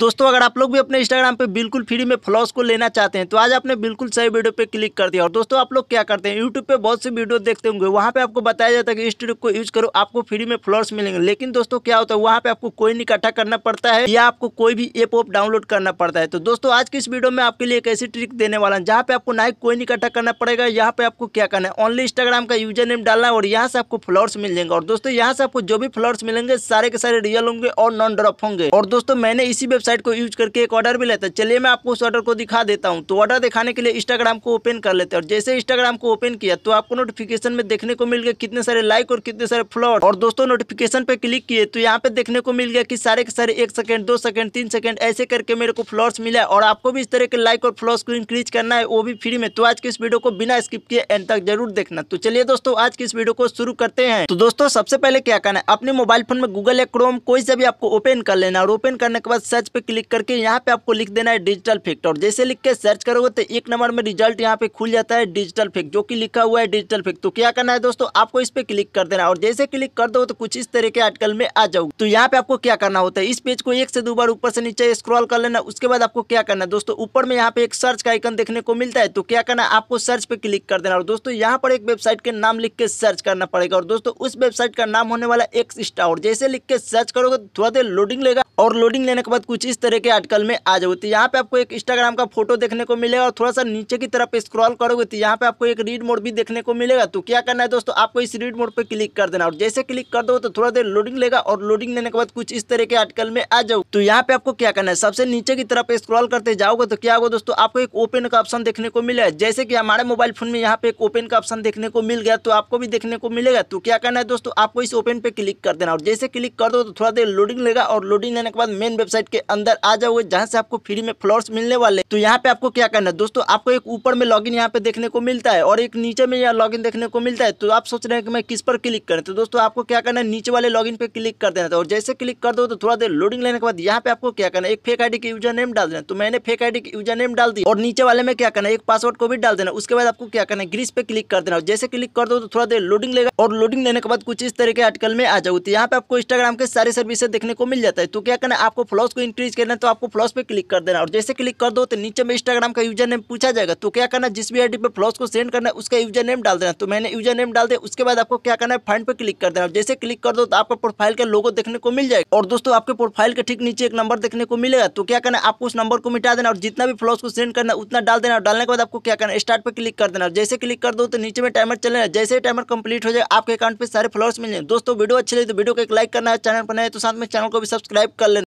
दोस्तों अगर आप लोग भी अपने इंस्टाग्राम पे बिल्कुल फ्री में फॉलोअर्स को लेना चाहते हैं तो आज आपने बिल्कुल सही वीडियो पे क्लिक कर दिया। और दोस्तों आप लोग क्या करते हैं, यूट्यूब पे बहुत से वीडियो देखते होंगे, वहाँ पे आपको बताया जाता है कि इस ट्रिक को यूज करो आपको फ्री में फॉलोअर्स मिलेंगे। लेकिन दोस्तों क्या होता है, वहाँ पे आपको कोई इकट्ठा करना पड़ता है या आपको कोई भी ऐप ऑप डाउनलोड करना पड़ता है। तो दोस्तों आज की इस वीडियो में आपके लिए एक ऐसी ट्रिक देने वाला हूं जहाँ पे आपको ना कोई इकट्ठा करना पड़ेगा। यहाँ पे आपको क्या करना है, ओनली इंस्टाग्राम का यूजर नेम डालना है और यहाँ से आपको फॉलोअर्स मिल जाएंगे। और दोस्तों यहाँ से आपको जो भी फॉलोअर्स मिलेंगे सारे के सारे रियल होंगे और नॉन ड्रॉप होंगे। और दोस्तों मैंने इसी साइट को यूज करके एक ऑर्डर भी लेता है, चलिए मैं आपको उस ऑर्डर को दिखा देता हूं। तो ऑर्डर दिखाने के लिए इंस्टाग्राम को ओपन कर लेते हैं और जैसे इंस्टाग्राम को ओपन किया तो आपको नोटिफिकेशन में देखने को मिल गया कितने सारे लाइक और कितने सारे फॉलोअर्स। और दोस्तों नोटिफिकेशन पे क्लिक किए तो यहाँ पे देखने को मिल गया कि सारे के सारे 1 सेकंड 2 सेकंड 3 सेकंड ऐसे करके मेरे को फॉलोअर्स मिला। और आपको भी इस तरह के लाइक और फॉलोअर्स को इंक्रीज करना है, वो भी फ्री में। तो आज की इस वीडियो को बिना स्किप किए एंड तक जरूर देखना। तो चलिए दोस्तों आज की इस वीडियो को शुरू करते हैं। तो दोस्तों सबसे पहले क्या करना है, अपने मोबाइल फोन में गूगल या क्रोम कोई से भी आपको ओपन कर लेना और ओपन करने के बाद सर्च पे क्लिक करके यहाँ पे आपको लिख देना है डिजिटल फैक्ट। और जैसे लिख के सर्च करोगे तो एक नंबर में रिजल्ट यहाँ पे खुल जाता है डिजिटल फैक्ट, जो कि लिखा हुआ है डिजिटल फैक्ट। तो क्या करना है दोस्तों, आपको इस पे क्लिक कर देना और जैसे क्लिक कर दो तो कुछ इस तरह के आर्टिकल में आ जाओगे। तो यहाँ पे आपको क्या करना होता है, इस पेज को 1 से 2 बार ऊपर से नीचे स्क्रॉल कर लेना। उसके बाद आपको क्या करना है दोस्तों, ऊपर में यहाँ पे एक सर्च का आइकन देखने को मिलता है, तो क्या करना है आपको सर्च पे क्लिक कर देना। और दोस्तों यहाँ पर एक वेबसाइट के नाम लिख के सर्च करना पड़ेगा और दोस्तों उस वेबसाइट का नाम होने वाला X Star। और जैसे लिख के सर्च करोगे थोड़ा देर लोडिंग लेगा और लोडिंग लेने के बाद कुछ इस तरह के आर्टिकल में आ जाओ। तो यहाँ पे आपको एक इंस्टाग्राम का फोटो देखने को मिलेगा और थोड़ा सा नीचे की तरफ स्क्रॉल करोगे तो यहाँ पे आपको एक रीड मोड भी देखने को मिलेगा। तो क्या करना है दोस्तों, आपको इस रीड मोड पे क्लिक कर देना और जैसे क्लिक कर दो तो थोड़ा देर लोडिंग लेगा और लोडिंग लेने के बाद कुछ इस तरह के आर्टिकल में आ जाओ। तो यहाँ पे आपको क्या करना है, सबसे नीचे की तरफ स्क्रॉल करते जाओगे तो क्या होगा दोस्तों, आपको एक ओपन का ऑप्शन देखने को मिलेगा। जैसे कि हमारे मोबाइल फोन में यहाँ पे एक ओपन का ऑप्शन देखने को मिल गया तो आपको भी देखने को मिलेगा। तो क्या करना है दोस्तों, आपको इस ओपन पे क्लिक कर देना और जैसे क्लिक कर दो तो थोड़ा देर लोडिंग लेगा और लोडिंग लेने के बाद मेन वेबसाइट के अंदर आ जाओगे जहाँ से आपको फ्री में फॉलोअर्स मिलने वाले। तो यहाँ पे आपको क्या करना है दोस्तों, आपको एक ऊपर में लॉगिन यहाँ पे देखने को मिलता है और एक नीचे में यहाँ लॉगिन देखने को मिलता है। तो आप सोच रहे हैं कि मैं किस पर क्लिक करें, तो दोस्तों आपको क्या करना है नीचे वाले लॉगिन पे क्लिक कर देना। तो और जैसे क्लिक कर दो तो थोड़ा देर लोडिंग लेने के बाद यहाँ पे आपको क्या करना है, एक फेक आईडी के यूजर नेम डाल देना। तो मैंने फेक आईडी के यूजर नेम डाल दी और नीचे वाले में क्या करना है, एक पासवर्ड को भी डाल देना। उसके बाद आपको क्या करना है ग्रीस पे क्लिक कर देना और जैसे क्लिक कर दो तो थोड़ा देर लोडिंग लेगा और लोडिंग लेने के बाद कुछ इस तरह के आर्टिकल में आ जाओ। तो यहाँ पे आपको इंस्टाग्राम के सारे सर्विसेज देखने को मिल जाता है। तो क्या करना है, आपको फॉलोअर्स को इंक्रीज करना है तो आपको फॉलोअर्स पे क्लिक कर देना और जैसे क्लिक कर दो तो नीचे में इंस्टाग्राम का यूजर नेम पूछा जाएगा। तो क्या करना है, जिस भी आईडी पे फॉलोअर्स को सेंड करना है उसका यूजर नेम डाल देना। तो मैंने यूजर नेम डाल दिया। उसके बाद आपको क्या करना है फंड पे क्लिक कर देना और जैसे क्लिक कर दो तो आपका प्रोफाइल का लोगो देखने को मिल जाएगा। और दोस्तों आपके प्रोफाइल के ठीक नीचे एक नंबर देखने को मिलेगा। तो क्या करना है, आपको उस नंबर को मिटा देना और जितना भी फॉलोअर्स को सेंड करना है उतना डाल देना। और डालने के बाद आपको क्या करना है स्टार्ट पे क्लिक कर देना और जैसे क्लिक कर दो तो नीचे में टाइमर चलेगा। जैसे टाइमर कंप्लीट हो जाए आपके अकाउंट पे सारे फॉलोअर्स मिल जाए। दोस्तों वीडियो अच्छी लगी तो वीडियो को एक लाइक करना है, चैनल पर नए तो साथ में चैनल को भी सब्सक्राइब कर लेना।